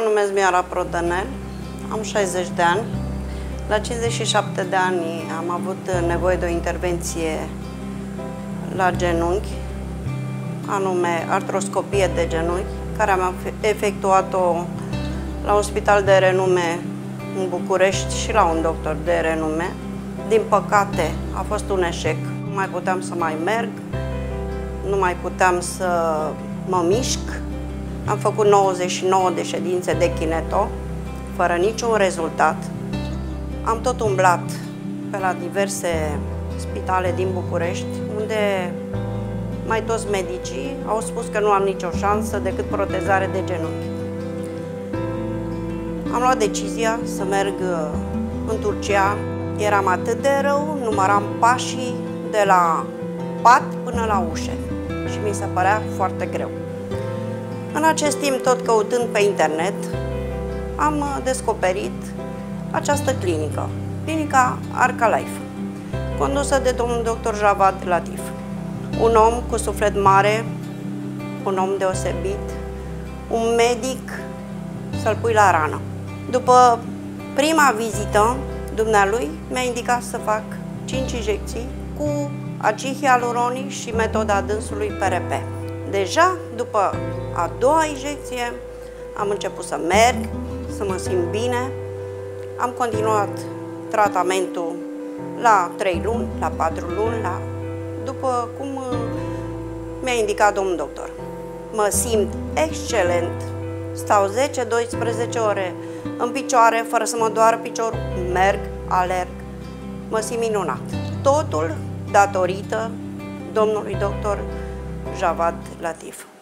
mă numesc Mioara Prodanel, am 60 de ani. La 57 de ani am avut nevoie de o intervenție la genunchi, anume artroscopie de genunchi, care am efectuat-o la un spital de renume în București și la un doctor de renume. Din păcate, a fost un eșec. Nu mai puteam să mai merg, nu mai puteam să mă mișc. Am făcut 99 de ședințe de kineto, fără niciun rezultat. Am tot umblat pe la diverse spitale din București, unde mai toți medicii au spus că nu am nicio șansă decât protezare de genunchi. Am luat decizia să merg în Turcia. Eram atât de rău, număram pașii de la pat până la ușă și mi se părea foarte greu. În acest timp, tot căutând pe internet, am descoperit această clinică, Clinica Arca Life, condusă de domnul Dr. Jawad Latif. Un om cu suflet mare, un om deosebit, un medic să-l pui la rană. După prima vizită, dumnealui mi-a indicat să fac 5 injecții cu acid hialuronic și metoda dânsului PRP. Deja după a doua injecție am început să merg, să mă simt bine. Am continuat tratamentul la 3 luni, la 4 luni, după cum mi-a indicat domnul doctor. Mă simt excelent, stau 10-12 ore în picioare, fără să mă doară piciorul, merg, alerg, mă simt minunat. Totul datorită domnului doctor Jawad Latif.